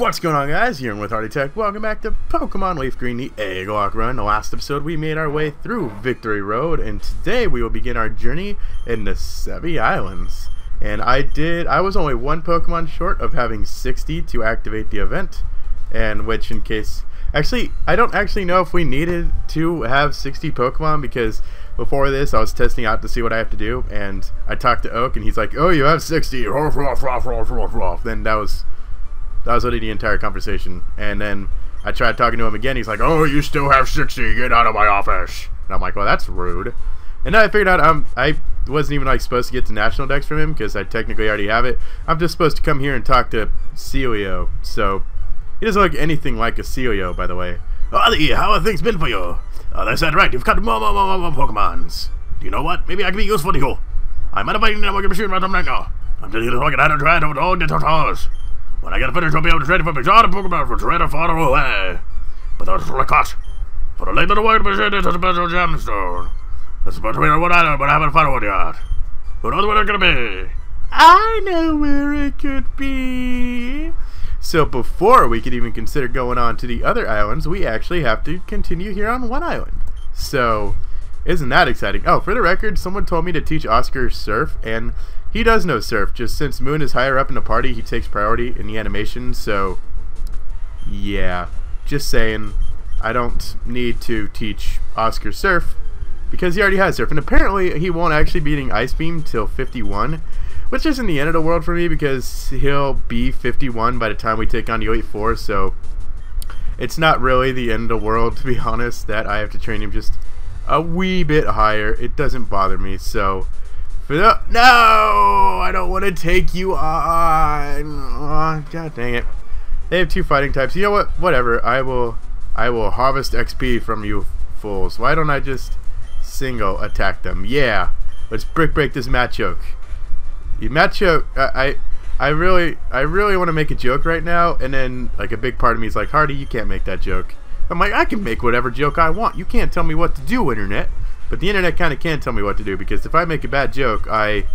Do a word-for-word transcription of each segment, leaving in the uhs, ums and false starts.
What's going on, guys? Here with Hardy Tech. Welcome back to Pokemon Leaf Green, the Egg Lock Run. The last episode we made our way through Victory Road, and today we will begin our journey in the Sevii Islands. And I did, I was only one Pokemon short of having sixty to activate the event, and which in case, actually, I don't actually know if we needed to have sixty Pokemon, because before this I was testing out to see what I have to do, and I talked to Oak and he's like, oh, you have sixty, ruff, ruff, ruff, ruff, ruff, ruff. Then that was That was literally the entire conversation. And then I tried talking to him again. He's like, oh, you still have sixty. Get out of my office. And I'm like, well, that's rude. And then I figured out I'm, I wasn't even like supposed to get to National Dex from him because I technically already have it. I'm just supposed to come here and talk to Celio. So he doesn't look anything like a Celio, by the way. Ollie, how have things been for you? Oh, that's that right. You've got more, more, more, more Pokemons. Do you know what? Maybe I can be useful to you. I'm at a fighting network machine right now. I'm just here to talk and I don't try to all the tutorials. When I get finished, I'll be able to trade for my shot and Pokemon for trade far away. But that's for a cost. For the later work, we should do a special gemstone. That's between one island, but I haven't found one yet. Who knows where it could be? I know where it could be. So before we could even consider going on to the other islands, we actually have to continue here on one island. So, isn't that exciting? Oh, for the record, someone told me to teach Oscar Surf, and he does know Surf, just since Moon is higher up in the party, he takes priority in the animation, so yeah, just saying, I don't need to teach Oscar Surf, because he already has Surf, and apparently he won't actually be eating Ice Beam till fifty-one, which isn't the end of the world for me, because he'll be fifty-one by the time we take on the Elite Four, so it's not really the end of the world, to be honest, that I have to train him just a wee bit higher. It doesn't bother me, so... No, I don't want to take you on. Oh, God dang it! They have two fighting types. You know what? Whatever. I will. I will harvest X P from you fools. Why don't I just single attack them? Yeah. Let's brick break this Machoke. You Machoke. I. I, I really. I really want to make a joke right now, and then like a big part of me is like, Hardy, you can't make that joke. I'm like, I can make whatever joke I want. You can't tell me what to do, internet. But the internet kind of can tell me what to do, because if I make a bad joke, I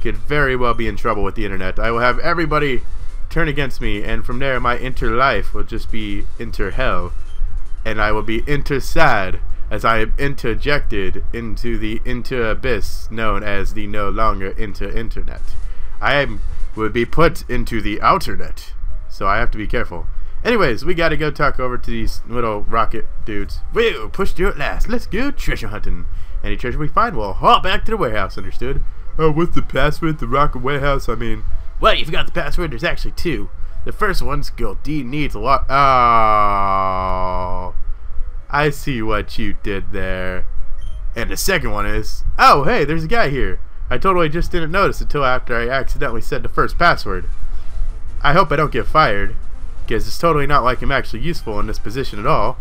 could very well be in trouble with the internet. I will have everybody turn against me, and from there my inter-life will just be inter-hell. And I will be inter-sad as I am interjected into the inter-abyss known as the no longer inter-internet. I am, would be put into the outernet, so I have to be careful. Anyways, we gotta go talk over to these little rocket dudes. Whoa, pushed you at last. Let's go treasure hunting. Any treasure we find, we'll haul back to the warehouse, understood? Oh, what's the password? The rocket warehouse, I mean. Well, you forgot the password. There's actually two. The first one's gold. D needs a lot. Oh, I see what you did there. And the second one is, oh, hey, there's a guy here. I totally just didn't notice until after I accidentally said the first password. I hope I don't get fired, because it's totally not like I'm actually useful in this position at all.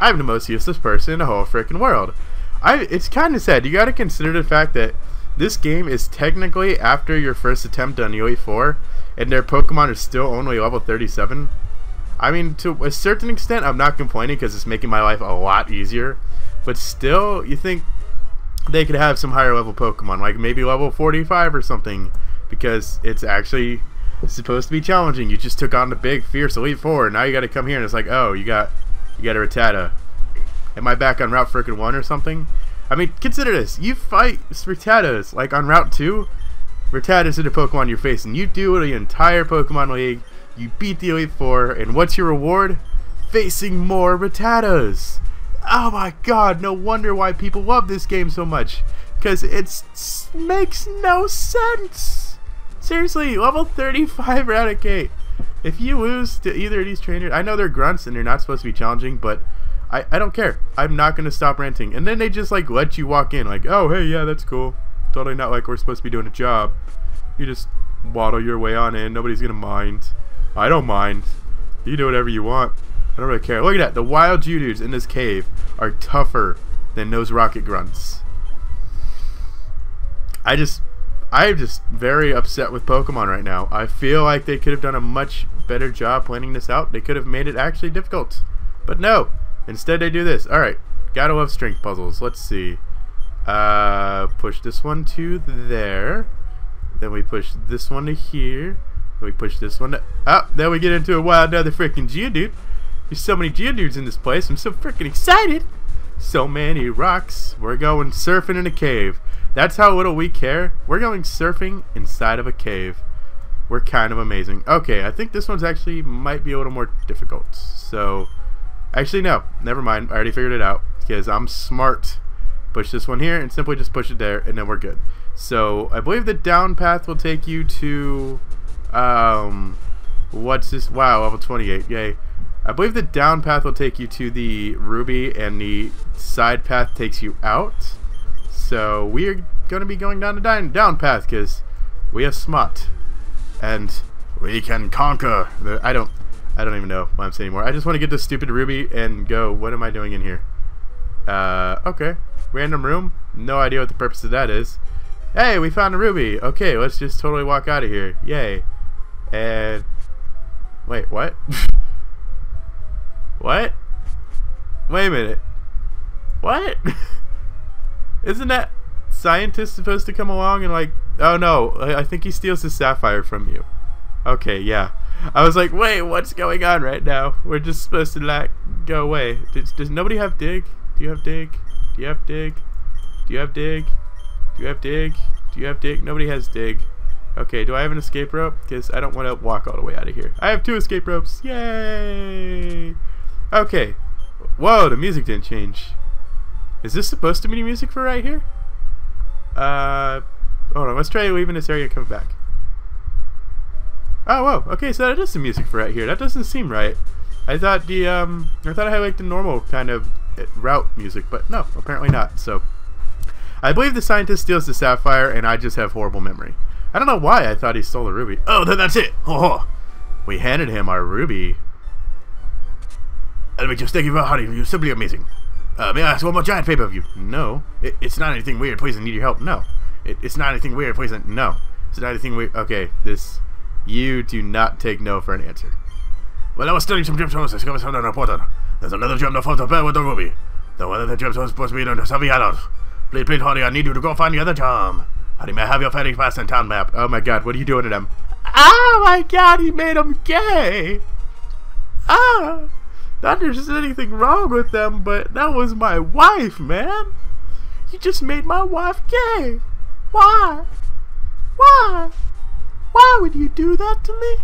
I'm the most useless person in the whole freaking world. I, it's kind of sad. You got to consider the fact that this game is technically after your first attempt on Elite Four, and their Pokemon are still only level thirty-seven. I mean, to a certain extent, I'm not complaining because it's making my life a lot easier. But still, you think they could have some higher level Pokemon, like maybe level forty-five or something, because it's actually... it's supposed to be challenging. You just took on the big fierce Elite Four. Now you got to come here and it's like, oh, you got, you got a Rattata. Am I back on Route freaking One or something? I mean, consider this: you fight Rattatas like on Route Two. Rattatas are the Pokemon you're facing. You do the entire Pokemon League. You beat the Elite Four, and what's your reward? Facing more Rattatas. Oh my God! No wonder why people love this game so much, because it makes no sense. Seriously, level thirty-five Raticate. If you lose to either of these trainers, I know they're grunts and they're not supposed to be challenging, but I, I don't care. I'm not going to stop ranting. And then they just like let you walk in like, oh, hey, yeah, that's cool. Totally not like we're supposed to be doing a job. You just waddle your way on in. Nobody's going to mind. I don't mind. You do whatever you want. I don't really care. Look at that. The wild Geodudes dudes in this cave are tougher than those rocket grunts. I just... I'm just very upset with Pokemon right now. I feel like they could have done a much better job planning this out. They could have made it actually difficult. But no. Instead they do this. Alright. Gotta love strength puzzles. Let's see. Uh, push this one to there. Then we push this one to here. We push this one up. Oh, now we get into a wild another freaking Geodude. There's so many Geodudes in this place. I'm so freaking excited. So many rocks. We're going surfing in a cave. That's how little we care. We're going surfing inside of a cave. We're kind of amazing. Okay, I think this one's actually might be a little more difficult. So, actually no, never mind. I already figured it out because I'm smart. Push this one here and simply just push it there and then we're good. So, I believe the down path will take you to, um, what's this? Wow, level twenty-eight, yay. I believe the down path will take you to the ruby and the side path takes you out. So, we're going to be going down the down path because we are smart. And we can conquer. I don't, I don't even know what I'm saying anymore. I just want to get this stupid ruby and go. What am I doing in here? Uh, okay. Random room. No idea what the purpose of that is. Hey, we found a ruby. Okay, let's just totally walk out of here. Yay. And wait, what? What? Wait a minute. What? Isn't that scientist supposed to come along and like? Oh no, I think he steals his sapphire from you. Okay, yeah. I was like, wait, what's going on right now? We're just supposed to like go away. Does, does nobody have dig? Do you have dig? Do you have dig? Do you have dig? Do you have dig? Do you have dig? Nobody has dig. Okay, do I have an escape rope? Because I don't want to walk all the way out of here. I have two escape ropes. Yay! Okay. Whoa, the music didn't change. Is this supposed to be the music for right here? Uh... Hold on, let's try leaving this area and come back. Oh, whoa. Okay, so that is some music for right here. That doesn't seem right. I thought the, um, I thought I had like the normal kind of route music, but no, apparently not. So, I believe the scientist steals the sapphire and I just have horrible memory. I don't know why I thought he stole the ruby. Oh, then that's it. Oh, we handed him our ruby. Just thank you for honey. You're simply amazing. Uh, may I ask one more giant favor of you? No. It, it's not anything weird. Please, I need your help. No. It, it's not anything weird, please. No. It's not anything weird. Okay, this. You do not take no for an answer. Well, I was studying some gemstones. I discovered something important. There's another gem that falls to pair with the ruby. The one of the gemstones is supposed to be in the Sevii Islands. Please, please, honey, I need you to go find the other gem. Honey, may I have your ferry pass and town map? Oh my god, what are you doing to them? Oh my god, he made them gay! Ah! Not that there's anything wrong with them, but that was my wife, man! You just made my wife gay! Why? Why? Why would you do that to me?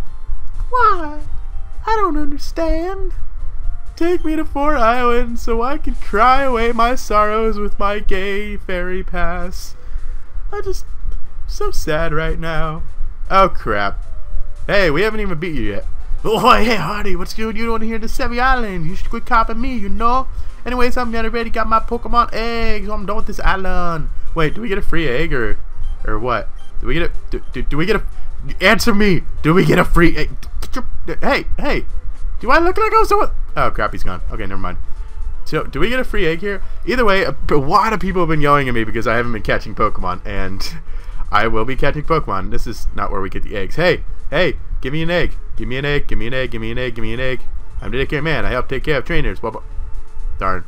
Why? I don't understand. Take me to Four Islands so I can cry away my sorrows with my gay fairy pass. I just... so sad right now. Oh crap. Hey, we haven't even beat you yet. Oh hey Hardy, what's good? You don't hear the Sevii Island. You should quit copying me, you know? Anyways, I'm already got my Pokemon eggs. I'm done with this island. Wait, do we get a free egg or, or what? Do we get a? Do, do, do we get a? Answer me. Do we get a free egg? Hey, hey. Do I look like I was someone? Oh crap, he's gone. Okay, never mind. So, do we get a free egg here? Either way, a, a lot of people have been yelling at me because I haven't been catching Pokemon, and I will be catching Pokemon. This is not where we get the eggs. Hey, hey, give me an egg. Give me an egg. Give me an egg. Give me an egg. Give me an egg. I'm a dedicated man. I help take care of trainers. Blah, blah. Darn.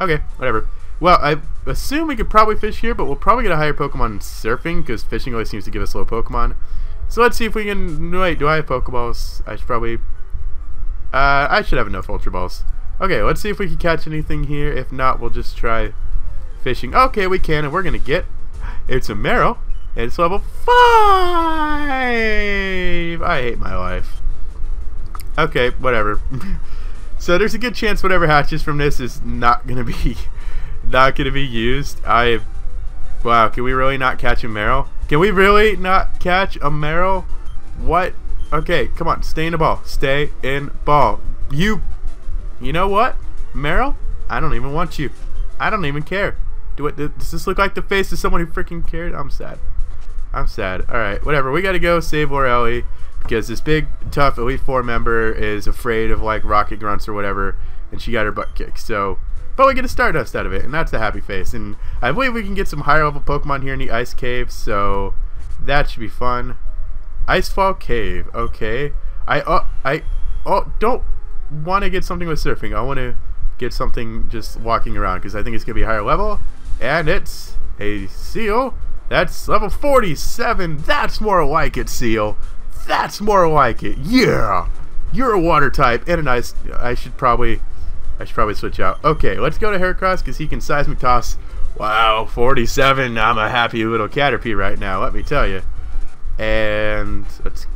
Okay, whatever. Well, I assume we could probably fish here, but we'll probably get a higher Pokemon surfing, because fishing always seems to give us low Pokemon. So let's see if we can... Wait, do I have Pokeballs? I should probably... Uh, I should have enough Ultra Balls. Okay, let's see if we can catch anything here. If not, we'll just try fishing. Okay, we can, and we're going to get... It's a Merrill, and it's level five! I hate my life. Okay, whatever. So there's a good chance whatever hatches from this is not going to be... not gonna be used. I wow, can we really not catch a Merrill? Can we really not catch a Merrill? What? Okay, come on, stay in the ball. Stay in ball. You You know what? Merrill? I don't even want you. I don't even care. Do it does this look like the face of someone who freaking cared? I'm sad. I'm sad. Alright, whatever. We gotta go save Lorelei because this big tough Elite Four member is afraid of like rocket grunts or whatever, and she got her butt kicked, so but we get a Stardust out of it, and that's the happy face. And I believe we can get some higher level Pokemon here in the Ice Cave, so that should be fun. Icefall Cave, okay. I uh, I oh, don't want to get something with surfing. I want to get something just walking around, because I think it's going to be higher level. And it's a Seal. That's level forty-seven. That's more like it, Seal. That's more like it. Yeah, you're a water type and a nice. I should probably, I should probably switch out. Okay, let's go to Heracross because he can seismic toss. Wow, forty-seven. I'm a happy little Caterpie right now. Let me tell you. And let's.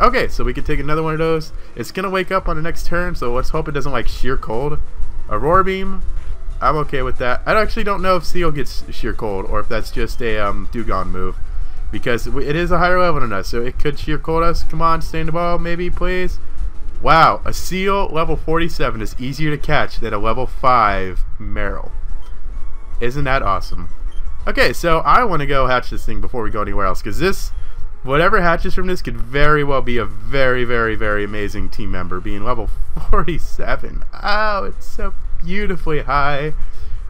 Okay, so we can take another one of those. It's gonna wake up on the next turn, so let's hope it doesn't like sheer cold. Aurora Beam. I'm okay with that. I actually don't know if Seal gets sheer cold or if that's just a um, Dugong move, because it is a higher level than us, so it could sheer cold us. Come on, stay in the ball, maybe, please. Wow, a Seal level forty-seven is easier to catch than a level five Merrill. Isn't that awesome? Okay, so I want to go hatch this thing before we go anywhere else, because this, whatever hatches from this, could very well be a very, very, very amazing team member, being level forty-seven. Oh, it's so beautifully high.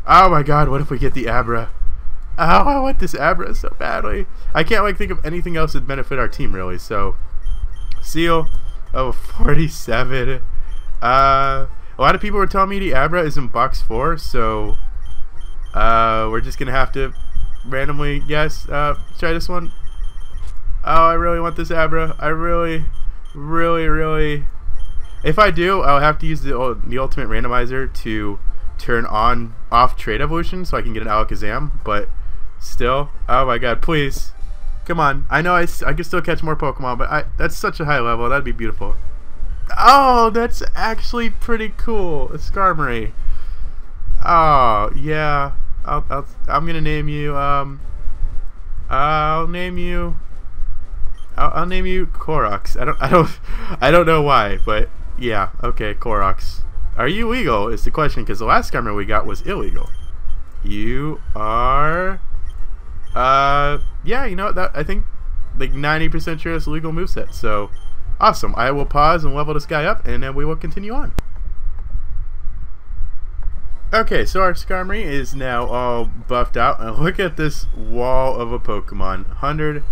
Oh my god, what if we get the Abra? Oh, I want this Abra so badly. I can't like think of anything else that'd benefit our team really. So Seal of forty-seven. Uh, a lot of people were telling me the Abra is in box four, so uh, we're just gonna have to randomly guess. Uh, try this one. Oh, I really want this Abra. I really, really, really. If I do, I'll have to use the, the ultimate randomizer to turn on off trade evolution so I can get an Alakazam, but still, oh my god, please, come on. I know I, I can still catch more Pokemon, but I that's such a high level, that'd be beautiful. Oh, that's actually pretty cool, a Skarmory. Oh, yeah, I'll, I'll, I'm gonna name you, um, I'll name you, I'll, I'll name you Clorox. I don't, I don't, I don't know why, but yeah, okay, Clorox. Are you legal is the question, because the last Skarmory we got was illegal. You are... Uh, yeah, you know what, that, I think like ninety percent sure it's a legal moveset, so awesome. I will pause and level this guy up, and then we will continue on. Okay, so our Skarmory is now all buffed out, and look at this wall of a Pokemon. one hundred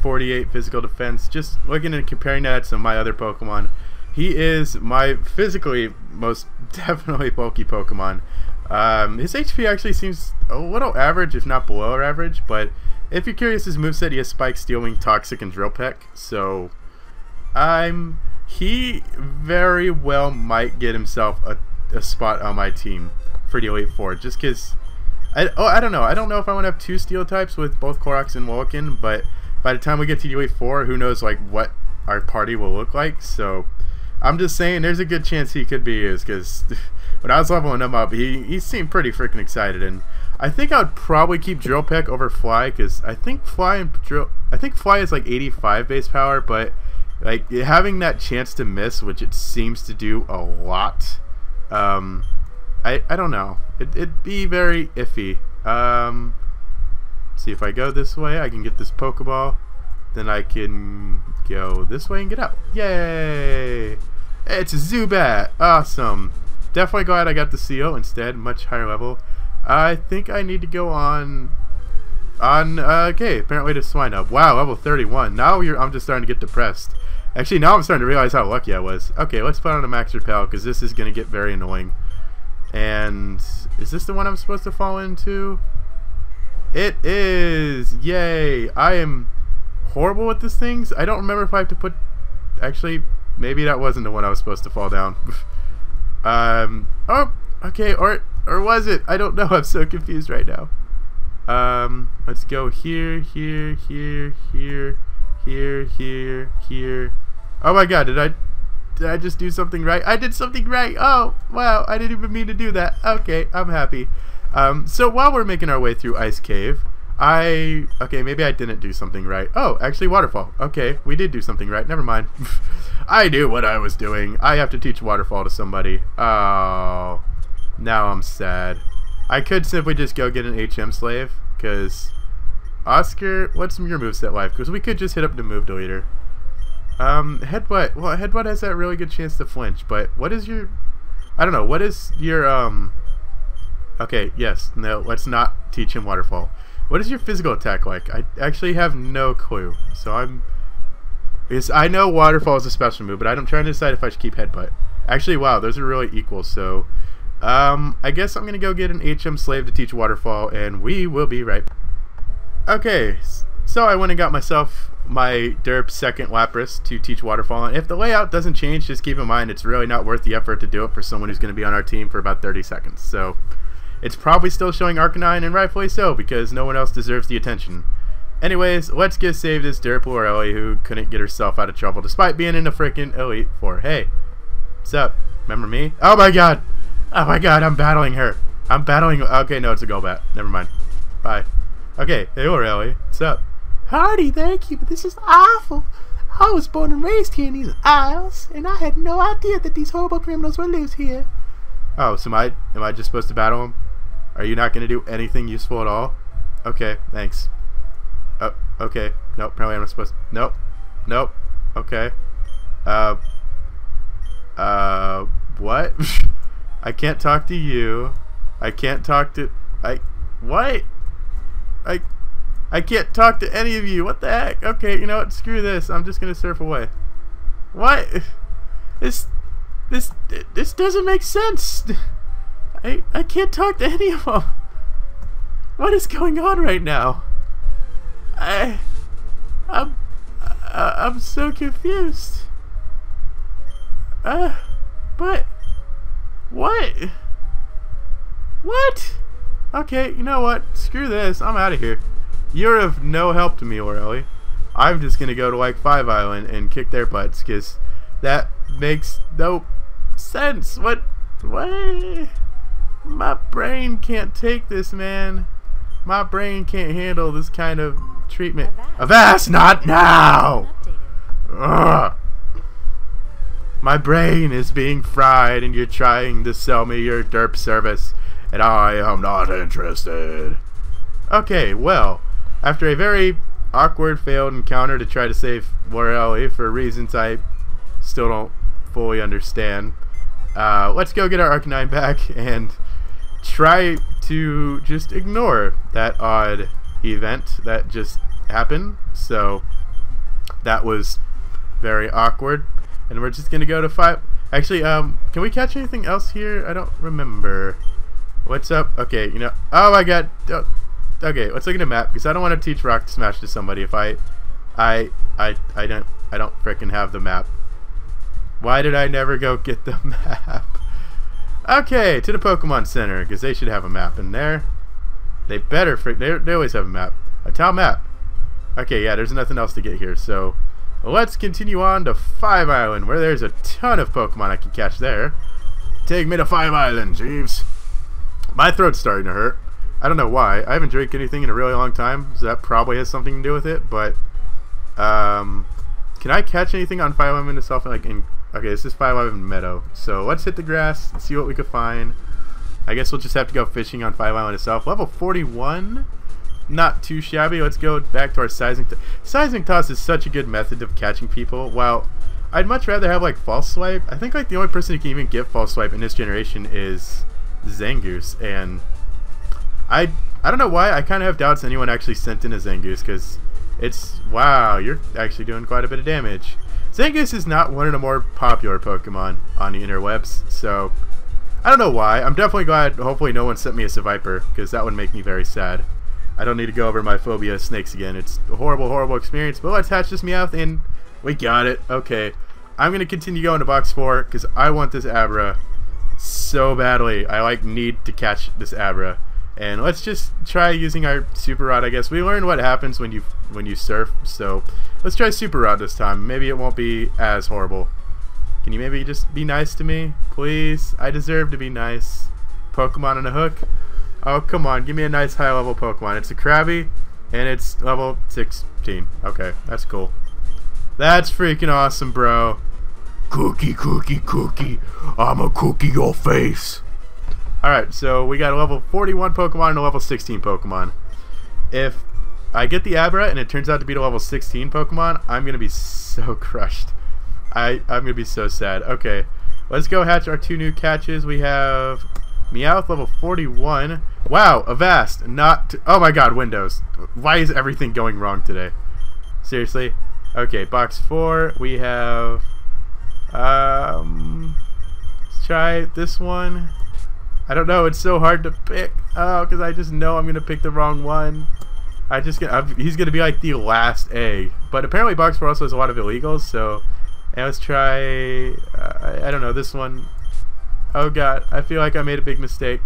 forty-eight physical defense, just looking and comparing that to my other Pokemon. He is my physically most definitely bulky Pokemon. Um, his H P actually seems a little average, if not below average, but if you're curious, his moveset, he has Spike, Steel Wing, Toxic, and Drillpeck, so I'm, he very well might get himself a, a spot on my team for the Elite Four, just because, I, oh, I don't know, I don't know if I want to have two Steel types with both Clorox and Wolikin, but by the time we get to the Elite Four, who knows like what our party will look like, so... I'm just saying, there's a good chance he could be used, because when I was leveling him up, he, he seemed pretty freaking excited, and I think I would probably keep Drillpeck over Fly, because I think Fly and Drill, I think Fly is like eighty-five base power, but like having that chance to miss, which it seems to do a lot, um, I I don't know, it, it'd be very iffy. Um, see if I go this way, I can get this Pokeball, then I can go this way and get out. Yay! It's a Zubat! Awesome! Definitely glad I got the Seal instead, much higher level. I think I need to go on... on, uh, okay, apparently to Swinub. Wow, level thirty-one. Now you're, I'm just starting to get depressed. Actually, now I'm starting to realize how lucky I was. Okay, let's put on a Max Repel, because this is going to get very annoying. And... is this the one I'm supposed to fall into? It is! Yay! I am... horrible with these things. I don't remember if I have to put... actually, maybe that wasn't the one I was supposed to fall down. um, oh, okay, or or was it? I don't know. I'm so confused right now. Um, let's go here, here, here, here, here, here, here. Oh my god, did I did I just do something right? I did something right. Oh, wow, I didn't even mean to do that. Okay, I'm happy. Um, so while we're making our way through Ice Cave, I... okay, maybe I didn't do something right. Oh, actually, Waterfall. Okay, we did do something right. Never mind. I knew what I was doing. I have to teach Waterfall to somebody. Oh, now I'm sad. I could simply just go get an H M slave, because... Oscar, what's your moveset life? Because we could just hit up the move deleter. Um, Headbutt. Well, Headbutt has that really good chance to flinch, but what is your... I don't know. What is your, um... okay, yes. No, let's not teach him Waterfall. What is your physical attack like? I actually have no clue. So I'm... it's, I know Waterfall is a special move, but I'm trying to decide if I should keep Headbutt. Actually, wow, those are really equal, so... Um, I guess I'm going to go get an H M slave to teach Waterfall, and we will be right back. Okay, so I went and got myself my derp second Lapras to teach Waterfall. And if the layout doesn't change, just keep in mind it's really not worth the effort to do it for someone who's going to be on our team for about thirty seconds. So it's probably still showing Arcanine, and rightfully so, because no one else deserves the attention. Anyways, let's get saved this derp Lorelei, who couldn't get herself out of trouble despite being in a freaking Elite Four. Hey, what's up? Remember me? Oh my god! Oh my god, I'm battling her. I'm battling... Okay, no, it's a Golbat. Never mind. Bye. Okay, hey Lorelei, what's up? Hardy, thank you, but this is awful. I was born and raised here in these Isles, and I had no idea that these horrible criminals were loose here. Oh, so am I, am I just supposed to battle them? Are you not going to do anything useful at all? Okay, thanks. Oh, okay. Nope, apparently I'm not supposed to. Nope. Nope. Okay. Uh... Uh... What? I can't talk to you. I can't talk to... I... What? I... I can't talk to any of you. What the heck? Okay, you know what? Screw this. I'm just gonna surf away. What? This... This... This doesn't make sense. I... I can't talk to any of them. What is going on right now? I... I'm... I, I'm so confused. Uh... But... What? What? Okay, you know what? Screw this. I'm out of here. You're of no help to me, Lorelei. I'm just gonna go to like Five Island and kick their butts, because that makes no sense. What? What? My brain can't take this, man. My brain can't handle this kind of treatment. Avast! Not now! Ugh. My brain is being fried, and you're trying to sell me your derp service, and I am not interested. Okay, well. After a very awkward failed encounter to try to save Lorelei for reasons I still don't fully understand, uh, let's go get our Arcanine back and try to just ignore that odd event that just happened. So that was very awkward, and we're just gonna go to five. Actually, um, can we catch anything else here? I don't remember. What's up? Okay, you know. Oh my god. Oh. Okay, let's look at a map, because I don't want to teach Rock Smash to somebody if I, I, I, I don't, I don't frickin' have the map. Why did I never go get the map? Okay, to the Pokemon Center, because they should have a map in there. They better frick. They, they always have a map. A town map. Okay, yeah, there's nothing else to get here, so let's continue on to Five Island, where there's a ton of Pokemon I can catch there. Take me to Five Island, Jeeves. My throat's starting to hurt. I don't know why. I haven't drank anything in a really long time, so that probably has something to do with it, but... Um... Can I catch anything on Five Island itself? Like in, okay, this is Five Island Meadow. So let's hit the grass and see what we can find. I guess we'll just have to go fishing on Five Island itself. Level forty-one? Not too shabby. Let's go back to our seismic toss. Seismic toss is such a good method of catching people. While I'd much rather have, like, False Swipe. I think, like, the only person who can even get False Swipe in this generation is Zangoose, and... I, I don't know why, I kind of have doubts anyone actually sent in a Zangoose, because it's, wow, you're actually doing quite a bit of damage. Zangoose is not one of the more popular Pokemon on the interwebs, so I don't know why. I'm definitely glad, hopefully no one sent me a Seviper, because that would make me very sad. I don't need to go over my phobia of snakes again. It's a horrible, horrible experience, but let's hatch this Meowth, and we got it. Okay, I'm going to continue going to box four, because I want this Abra so badly. I, like, need to catch this Abra. And let's just try using our super rod, I guess. We learned what happens when you when you surf, so let's try super rod this time. Maybe it won't be as horrible. Can you maybe just be nice to me? Please? I deserve to be nice. Pokemon on a hook? Oh, come on. Give me a nice high-level Pokemon. It's a Krabby, and it's level sixteen. Okay, that's cool. That's freaking awesome, bro. Cookie, cookie, cookie. I'm a cookie your face. Alright, so we got a level forty-one Pokemon and a level sixteen Pokemon. If I get the Abra and it turns out to be the level sixteen Pokemon, I'm going to be so crushed. I, I'm going to be so sad. Okay, let's go hatch our two new catches. We have Meowth, level forty-one. Wow, Avast, not... T oh my god, Windows. Why is everything going wrong today? Seriously? Okay, box four. We have... Um, let's try this one. I don't know, it's so hard to pick. Oh, because I just know I'm going to pick the wrong one. I just get, I'm, he's gonna be like the last egg. But apparently Boxford also has a lot of illegals, so. And let's try. Uh, I, I don't know this one. Oh god, I feel like I made a big mistake.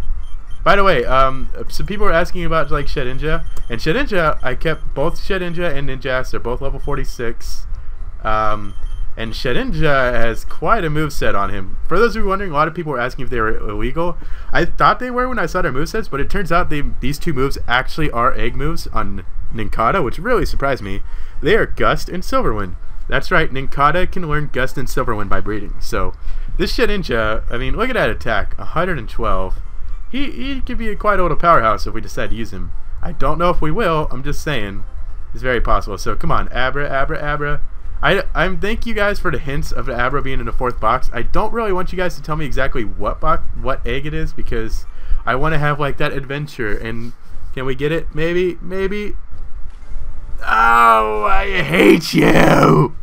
By the way, um, some people were asking about like Shedinja, and Shedinja, I kept both Shedinja and Ninjask. They're both level forty-six. Um, and Shedinja has quite a moveset on him. For those who are wondering, a lot of people were asking if they were illegal. I thought they were when I saw their movesets, but it turns out they, these two moves actually are egg moves on Nincada, which really surprised me. They are Gust and Silverwind. That's right, Nincada can learn Gust and Silverwind by breeding. So this Shedinja, I mean, look at that attack, one hundred twelve. He, he could be a quite old powerhouse if we decide to use him. I don't know if we will, I'm just saying. It's very possible. So come on, Abra, Abra, Abra. I, I thank you guys for the hints of the Abra being in the fourth box. I don't really want you guys to tell me exactly what box, what egg it is, because I want to have like that adventure. And can we get it? Maybe, maybe. Oh, I hate you!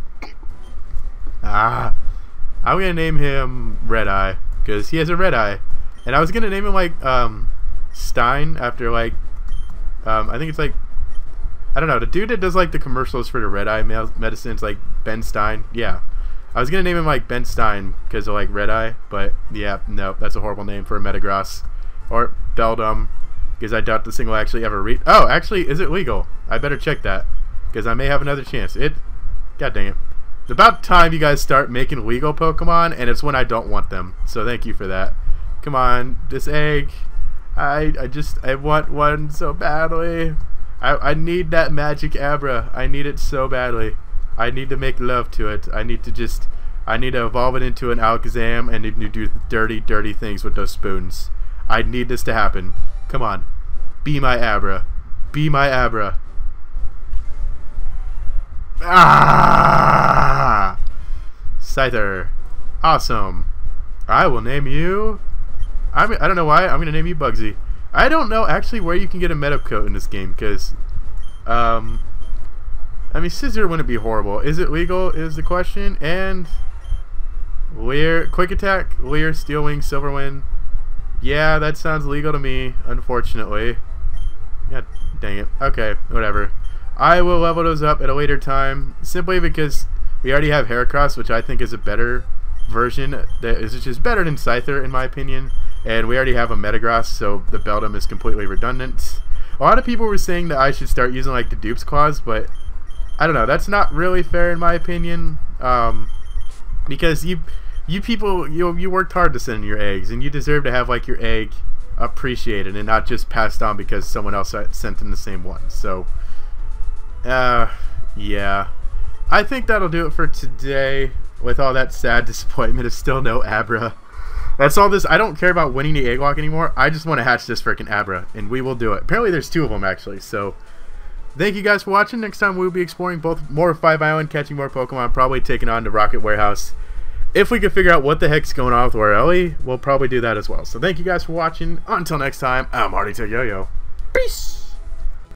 Ah, I'm gonna name him Red Eye because he has a red eye, and I was gonna name him like um, Stein after like um, I think it's like. I don't know, the dude that does like the commercials for the Red Eye medicines, like Ben Stein. Yeah, I was gonna name him like Ben Stein because of like Red Eye, but yeah, no, that's a horrible name for a Metagross or Beldum, because I doubt this thing will actually ever read. Oh, actually, is it legal? I better check that because I may have another chance. It, god dang it, it's about time you guys start making legal Pokemon, and it's when I don't want them. So thank you for that. Come on, this egg. I I just I want one so badly. I, I need that magic Abra. I need it so badly. I need to make love to it. I need to just, I need to evolve it into an Alakazam and need to do dirty, dirty things with those spoons. I need this to happen. Come on. Be my Abra. Be my Abra. Ah! Scyther. Awesome. I will name you... I'm, I don't know why. I'm going to name you Bugsy. I don't know actually where you can get a Metacoat in this game, because, um, I mean, Scissor wouldn't be horrible. Is it legal is the question, and Leer, Quick Attack, Leer, Steel Wing, Silverwind. Yeah, that sounds legal to me, unfortunately. God dang it. Okay, whatever. I will level those up at a later time, simply because we already have Heracross, which I think is a better version, that is just better than Scyther, in my opinion. And we already have a Metagross, so the Beldum is completely redundant. A lot of people were saying that I should start using like the dupes clause, but I don't know. That's not really fair in my opinion, um, because you, you people, you you worked hard to send your eggs, and you deserve to have like your egg appreciated and not just passed on because someone else sent in the same one. So, uh, yeah, I think that'll do it for today. With all that sad disappointment of still no Abra. That's all this. I don't care about winning the egg walk anymore. I just want to hatch this freaking Abra, and we will do it. Apparently there's two of them actually, so thank you guys for watching. Next time we'll be exploring both more of Sevii Island, catching more Pokemon, probably taking on the Rocket Warehouse. If we can figure out what the heck's going on with Lorelei, we'll probably do that as well. So thank you guys for watching. Until next time, I'm Hardy Tech Yo-Yo. Peace!